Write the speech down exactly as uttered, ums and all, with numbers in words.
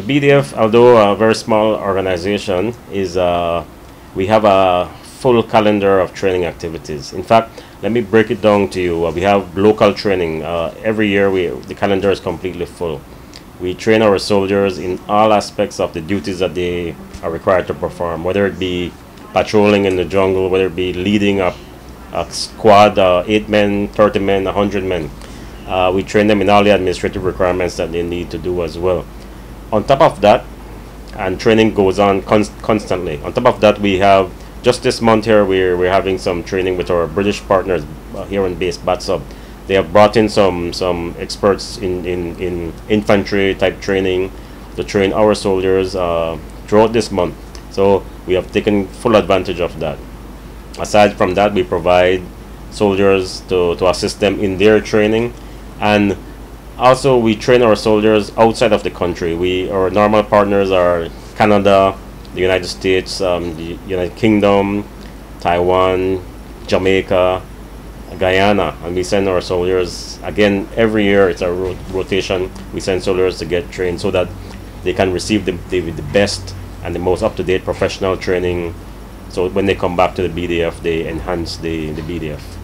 The B D F, although a very small organization, is uh, we have a full calendar of training activities. In fact, let me break it down to you. Uh, we have local training. Uh, every year, we, the calendar is completely full. We train our soldiers in all aspects of the duties that they are required to perform, whether it be patrolling in the jungle, whether it be leading a, a squad, uh, eight men, thirty men, one hundred men. Uh, we train them in all the administrative requirements that they need to do as well. On top of that, and training goes on const constantly. On top of that, we have, just this month here, we're, we're having some training with our British partners uh, here on base, BATSUB. They have brought in some some experts in, in, in infantry type training to train our soldiers uh, throughout this month. So we have taken full advantage of that. Aside from that, we provide soldiers to, to assist them in their training, and also we train our soldiers outside of the country. We, our normal partners are Canada, the United States, um, the United Kingdom, Taiwan, Jamaica, Guyana, and we send our soldiers again every year. It's a ro rotation. We send soldiers to get trained so that they can receive the, the, the best and the most up-to-date professional training, so when they come back to the B D F, they enhance the, the B D F.